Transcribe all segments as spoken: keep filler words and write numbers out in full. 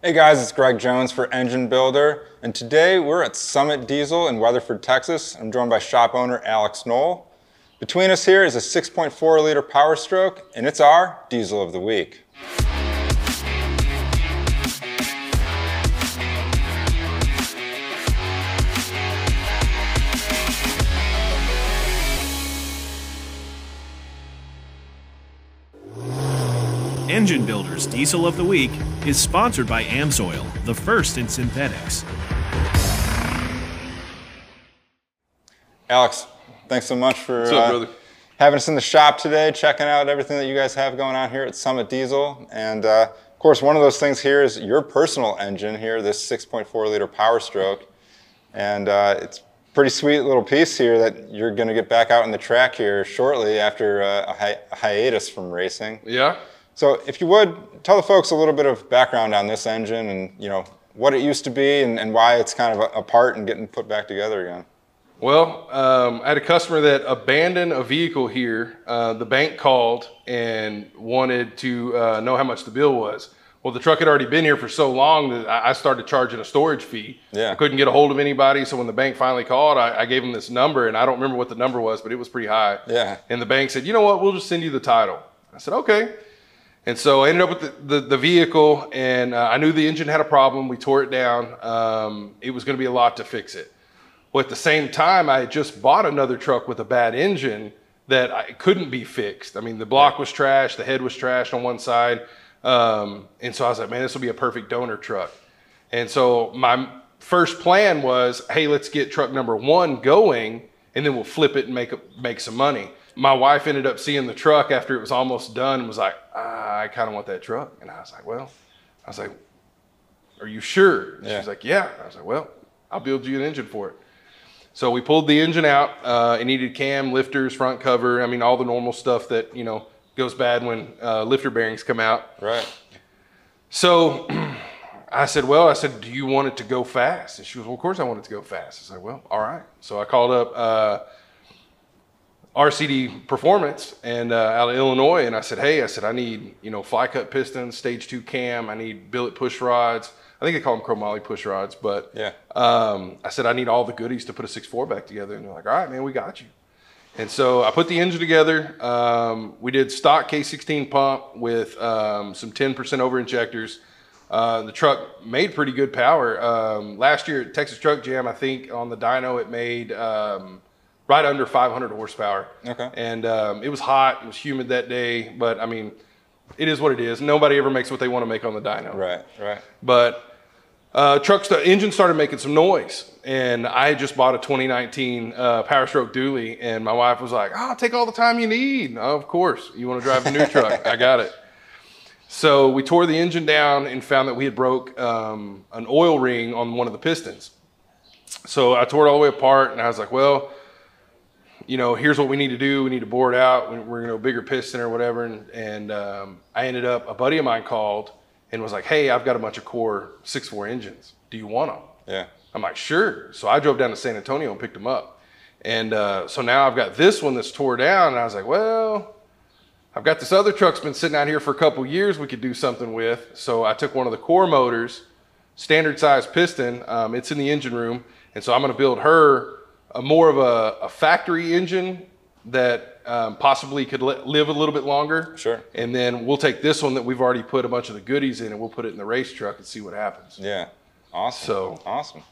Hey guys, it's Greg Jones for Engine Builder, and today we're at Summit Diesel in Weatherford, Texas. I'm joined by shop owner Alex Null. Between us here is a six point four liter Power Stroke, and it's our Diesel of the Week. Engine Builder's Diesel of the Week is sponsored by AMSOIL, the first in synthetics. Alex, thanks so much for uh, having us in the shop today, checking out everything that you guys have going on here at Summit Diesel. And uh, of course, one of those things here is your personal engine here, this six point four liter Power Stroke. And uh, it's a pretty sweet little piece here that you're going to get back out on the track here shortly after uh, a, hi a hiatus from racing. Yeah. So if you would, tell the folks a little bit of background on this engine and, you know, what it used to be and, and why it's kind of apart and getting put back together again. Well, um, I had a customer that abandoned a vehicle here. Uh, the bank called and wanted to uh, know how much the bill was. Well, the truck had already been here for so long that I started charging a storage fee. Yeah. I couldn't get a hold of anybody. So when the bank finally called, I, I gave them this number, and I don't remember what the number was, but it was pretty high. Yeah. And the bank said, you know what, we'll just send you the title. I said, okay. And so I ended up with the, the, the vehicle, and uh, I knew the engine had a problem. We tore it down. Um, it was going to be a lot to fix it. Well, at the same time, I had just bought another truck with a bad engine that I, couldn't be fixed. I mean, the block was trash. The head was trash on one side. Um, and so I was like, man, this will be a perfect donor truck. And so my first plan was, hey, let's get truck number one going, and then we'll flip it and make, make some money. My wife ended up seeing the truck after it was almost done and was like, ah, I kind of want that truck. And I was like, well, I was like, are you sure? And yeah. She was like, yeah. And I was like, well, I'll build you an engine for it. So we pulled the engine out. Uh, it needed cam, lifters, front cover. I mean, all the normal stuff that, you know, goes bad when uh, lifter bearings come out. Right. So I said, well, I said, do you want it to go fast? And she was, well, of course I want it to go fast. I said, well, all right. So I called up uh, R C D Performance and uh, out of Illinois, and I said, hey, I said, I need, you know, fly cut pistons, stage two cam, I need billet push rods. I think they call them chromoly push rods, but yeah. um, I said, I need all the goodies to put a six four back together. And they're like, all right, man, we got you. And so I put the engine together. Um, we did stock K sixteen pump with um, some ten percent over injectors. Uh, the truck made pretty good power. Um, last year at Texas Truck Jam, I think on the dyno, it made um, right under five hundred horsepower. Okay. And um, it was hot, it was humid that day, but I mean, it is what it is. Nobody ever makes what they want to make on the dyno. Right, right. But uh, truck st engine started making some noise, and I just bought a twenty nineteen uh, Powerstroke Dually, and my wife was like, oh, take all the time you need. Oh, of course, you want to drive a new truck, I got it. So we tore the engine down and found that we had broke um, an oil ring on one of the pistons. So I tore it all the way apart, and I was like, well, you know, here's what we need to do. We need to bore it out. We're going to go bigger piston or whatever. And, and um, I ended up, a buddy of mine called and was like, hey, I've got a bunch of core six four engines. Do you want them? Yeah. I'm like, sure. So I drove down to San Antonio and picked them up. And uh, so now I've got this one that's tore down. And I was like, well, I've got this other truck's been sitting out here for a couple years we could do something with. So I took one of the core motors, standard size piston. Um, it's in the engine room. And so I'm going to build her a more of a, a factory engine that um, possibly could li live a little bit longer. Sure. And then we'll take this one that we've already put a bunch of the goodies in, and we'll put it in the race truck and see what happens. Yeah. Awesome. So awesome.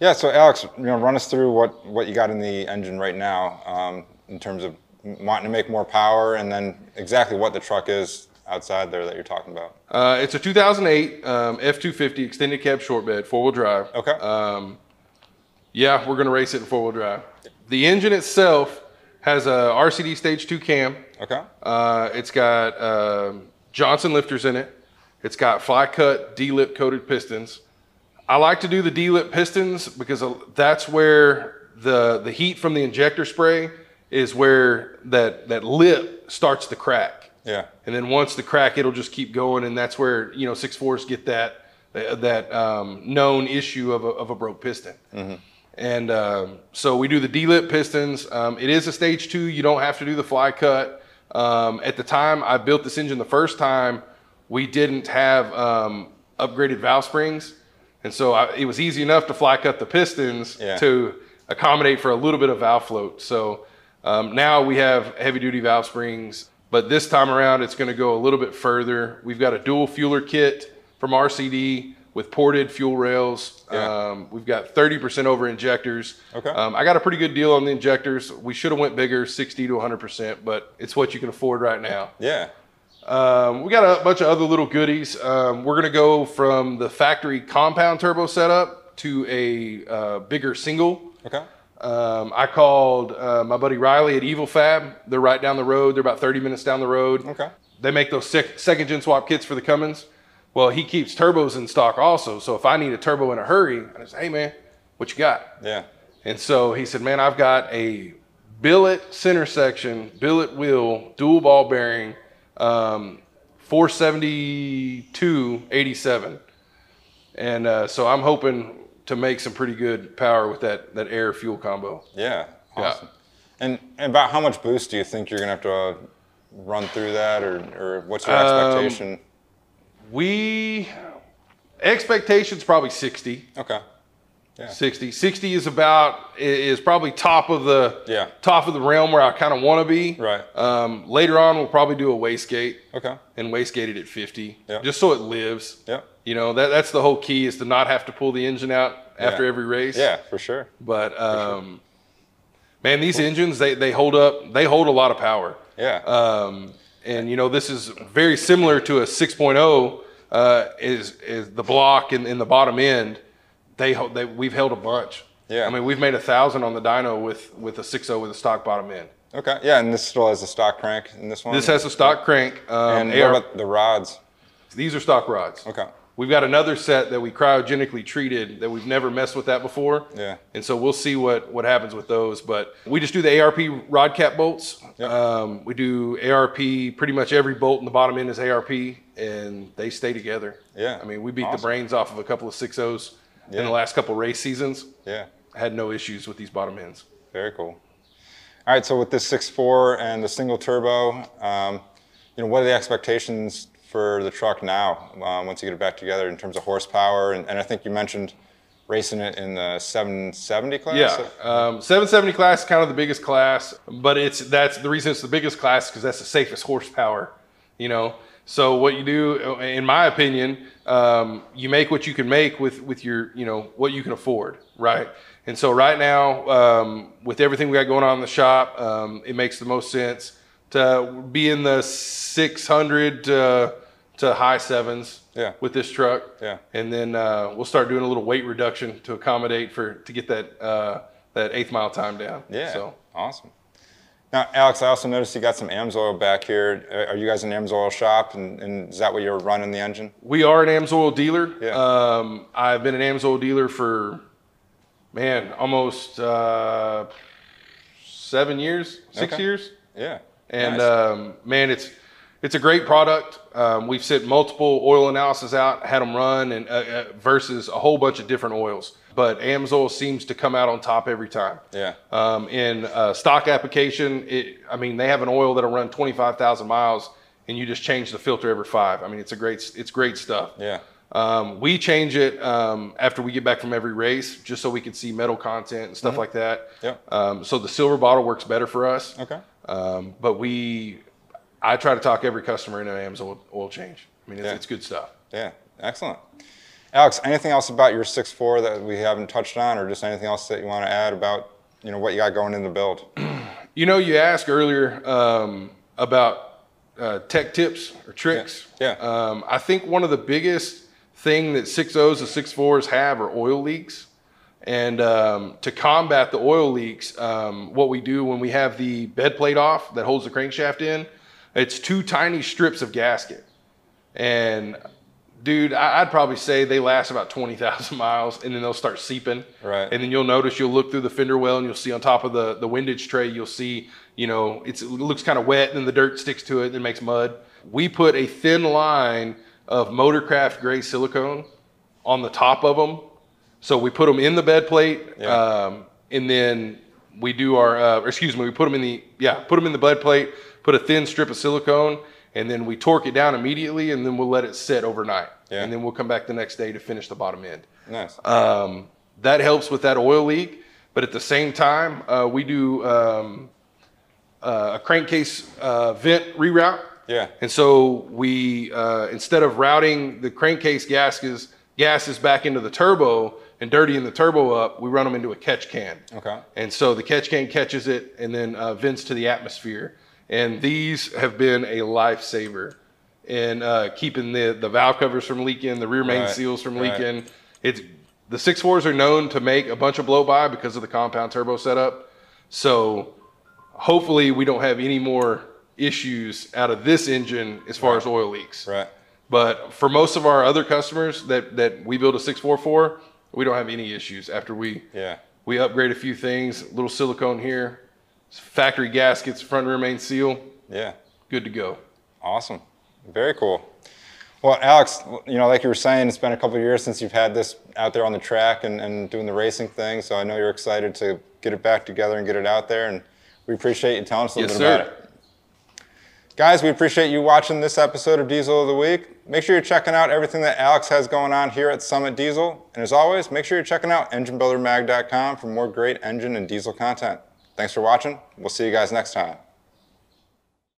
Yeah. So Alex, you know, run us through what what you got in the engine right now um, in terms of wanting to make more power, and then exactly what the truck is outside there that you're talking about. Uh, it's a two thousand eight um, F two fifty extended cab short bed, four wheel drive. Okay. Um, Yeah, we're gonna race it in four-wheel drive. The engine itself has a R C D stage two cam. Okay. Uh, it's got uh, Johnson lifters in it. It's got fly cut D-lip coated pistons. I like to do the D-lip pistons because that's where the the heat from the injector spray is where that that lip starts to crack. Yeah. And then once the crack, it'll just keep going, and that's where, you know, six fours get that that um, known issue of a, of a broke piston. Mm-hmm. And um, so we do the D-lip pistons. Um, it is a stage two. You don't have to do the fly cut. Um, at the time I built this engine the first time, we didn't have um, upgraded valve springs. And so I, it was easy enough to fly cut the pistons yeah. to accommodate for a little bit of valve float. So um, now we have heavy duty valve springs, but this time around, it's gonna go a little bit further. We've got a dual fueler kit from R C D with ported fuel rails. Yeah. Um, we've got thirty percent over injectors. Okay. Um, I got a pretty good deal on the injectors. We should have went bigger, sixty to one hundred percent, but it's what you can afford right now. Yeah. Um, we got a bunch of other little goodies. Um, we're gonna go from the factory compound turbo setup to a uh, bigger single. Okay. Um, I called uh, my buddy Riley at Evil Fab. They're right down the road. They're about thirty minutes down the road. Okay. They make those sec second gen swap kits for the Cummins. Well, he keeps turbos in stock also. So if I need a turbo in a hurry, I just, hey man, what you got? Yeah. And so he said, man, I've got a billet center section, billet wheel, dual ball bearing, um, four seventy-two eighty-seven. And uh, so I'm hoping to make some pretty good power with that, that air fuel combo. Yeah. Awesome. Yeah. And, and about how much boost do you think you're going to have to uh, run through that, or, or what's your expectation? Um, We, expectation's probably sixty. Okay. Yeah. sixty. sixty is about, is probably top of the, yeah. top of the realm where I kind of want to be. Right. Um, later on, we'll probably do a wastegate. Okay. And wastegate it at fifty. Yeah. Just so it lives. Yeah. You know, that, that's the whole key, is to not have to pull the engine out after yeah. every race. Yeah, for sure. But, um, for sure. man, these cool. engines, they, they hold up, they hold a lot of power. Yeah. Um, And, you know, this is very similar to a six point oh, uh, is, is the block in, in the bottom end. They, they We've held a bunch. Yeah. I mean, we've made a thousand on the dyno with, with a six point oh with a stock bottom end. Okay. Yeah. And this still has a stock crank in this one? This has a stock crank. Um, and what A R P, about the rods? These are stock rods. Okay. We've got another set that we cryogenically treated that we've never messed with that before. Yeah. And so we'll see what, what happens with those. But we just do the A R P rod cap bolts. Yep. Um, we do A R P, pretty much every bolt in the bottom end is A R P, and they stay together. Yeah. I mean, we beat awesome. the brains off of a couple of six point ohs yeah. in the last couple of race seasons. Yeah. Had no issues with these bottom ends. Very cool. All right, so with this six point four and the single turbo, um, you know, what are the expectations for the truck now, um, once you get it back together, in terms of horsepower? And, and I think you mentioned racing it in the seven seventy class? Yeah, um, seven seventy class is kind of the biggest class, but it's that's the reason it's the biggest class, because that's the safest horsepower, you know? So what you do, in my opinion, um, you make what you can make with, with your, you know, what you can afford, right? And so right now, um, with everything we got going on in the shop, um, it makes the most sense to be in the six hundred uh, to high sevens yeah. with this truck. Yeah. And then uh, we'll start doing a little weight reduction to accommodate for, to get that, uh, that eighth mile time down. Yeah, so. Awesome. Now, Alex, I also noticed you got some AMSOIL back here. Are you guys an AMSOIL shop, and, and is that what you're running the engine? We are an AMSOIL dealer. Yeah. Um, I've been an AMSOIL dealer for, man, almost uh, seven years, six okay. years. Yeah. And nice. um, man, it's, It's a great product. Um, we've sent multiple oil analysis out, had them run, and uh, uh, versus a whole bunch of different oils. But AMSOIL seems to come out on top every time. Yeah. Um, in uh, stock application, it, I mean, they have an oil that'll run twenty-five thousand miles, and you just change the filter every five. I mean, it's a great, it's great stuff. Yeah. Um, we change it um, after we get back from every race, just so we can see metal content and stuff mm-hmm. like that. Yeah. Um, so the silver bottle works better for us. Okay. Um, but we. I try to talk every customer into AMSOIL oil change. I mean, it's, yeah. it's good stuff. Yeah, excellent. Alex, anything else about your six point four that we haven't touched on, or just anything else that you want to add about, you know, what you got going in the build? You know, you asked earlier um, about uh, tech tips or tricks. Yeah. yeah. Um, I think one of the biggest thing that six point ohs and six point fours have are oil leaks. And um, to combat the oil leaks, um, what we do when we have the bed plate off that holds the crankshaft in, it's two tiny strips of gasket. And dude, I'd probably say they last about twenty thousand miles, and then they'll start seeping. Right. And then you'll notice, you'll look through the fender well, and you'll see on top of the, the windage tray, you'll see, you know, it's, it looks kind of wet, and then the dirt sticks to it and it makes mud. We put a thin line of Motorcraft gray silicone on the top of them. So we put them in the bed plate, yeah. um, and then we do our, uh, excuse me, we put them in the, yeah, put them in the bed plate, put a thin strip of silicone, and then we torque it down immediately, and then we'll let it sit overnight. yeah. and then we'll come back the next day to finish the bottom end. Nice. Um, that helps with that oil leak. But at the same time, uh, we do um, uh, a crankcase uh, vent reroute. Yeah. And so we, uh, instead of routing the crankcase gaskets, gases back into the turbo and dirtying the turbo up, we run them into a catch can. Okay. And so the catch can catches it and then uh, vents to the atmosphere. And these have been a lifesaver in uh, keeping the, the valve covers from leaking, the rear main right. seals from leaking. Right. It's the six fours are known to make a bunch of blow by because of the compound turbo setup. So hopefully we don't have any more issues out of this engine as far right. as oil leaks. Right. But for most of our other customers that, that we build a six four for, we don't have any issues after we yeah. we upgrade a few things, a little silicone here, factory gaskets, front rear main seal. Yeah. Good to go. Awesome. Very cool. Well, Alex, you know, like you were saying, it's been a couple of years since you've had this out there on the track and, and doing the racing thing. So I know you're excited to get it back together and get it out there. And we appreciate you telling us a little yes, bit sir. about it. Guys, we appreciate you watching this episode of Diesel of the Week. Make sure you're checking out everything that Alex has going on here at Summit Diesel. And as always, make sure you're checking out engine builder mag dot com for more great engine and diesel content. Thanks for watching. We'll see you guys next time.